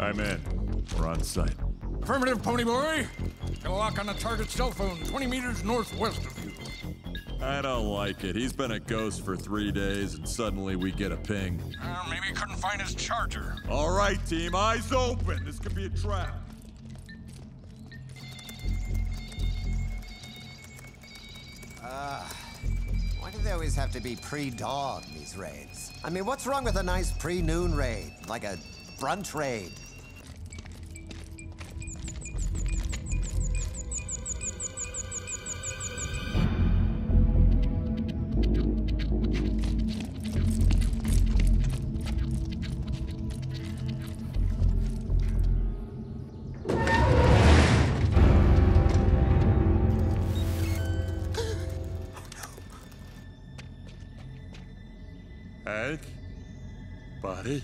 I'm in. We're on site. Affirmative, Pony Boy. Got a lock on the target's cell phone, 20 meters northwest of you. I don't like it. He's been a ghost for 3 days, and suddenly we get a ping. Maybe he couldn't find his charger. All right, team. Eyes open. This could be a trap. Why do they always have to be pre-dawn, these raids? I mean, what's wrong with a nice pre-noon raid? Like a brunch raid? Buddy.